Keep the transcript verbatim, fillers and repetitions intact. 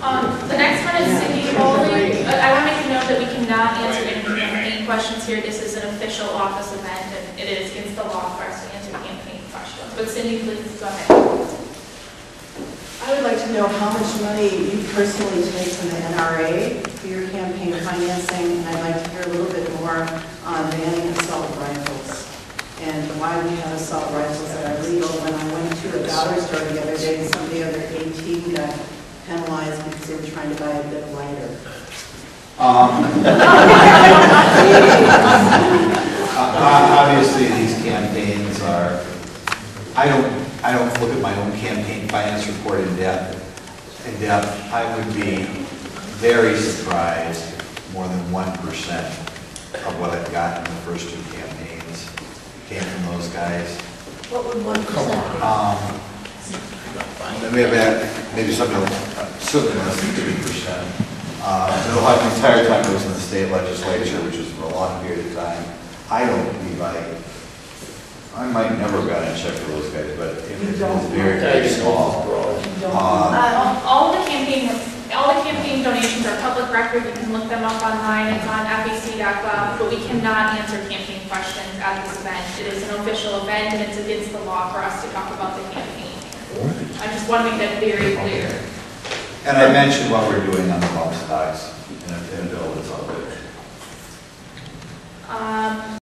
Um, the next one is Cindy Holier. Uh, I want to make a note that we cannot answer any campaign questions here. This is an official office event, and it is against the law for us to answer campaign questions. But Cindy, please go ahead. I would like to know how much money you personally take from the N R A for your campaign financing, and I'd like to hear a little bit more on banning assault rifles and why we have assault rifles that are legal. When I went to a dollar store the other day, somebody on their eighteen got penalized because they were trying to buy a bit lighter. Um, obviously, these campaigns are. I don't. I don't look at my own campaign finance report in depth. In depth, I would be very surprised if more than one percent of what I've gotten in the first two campaigns came from those guys. What would one percent be? Um, maybe, maybe something certainly less than three percent. Uh, the whole entire time I was in the state legislature, which was for a long period of time, I don't believe I. I might never have gotten a check for those guys, but it was very, very small. Um, uh, all the campaign, all the campaign donations are public record. You can look them up online. It's on F E C dot gov. But we cannot answer campaign questions at this event. It is an official event, and it's against the law for us to talk about the campaign. I just want to make that very clear. Okay. And I mentioned what we're doing on the bump stocks in a bill that's already. Um.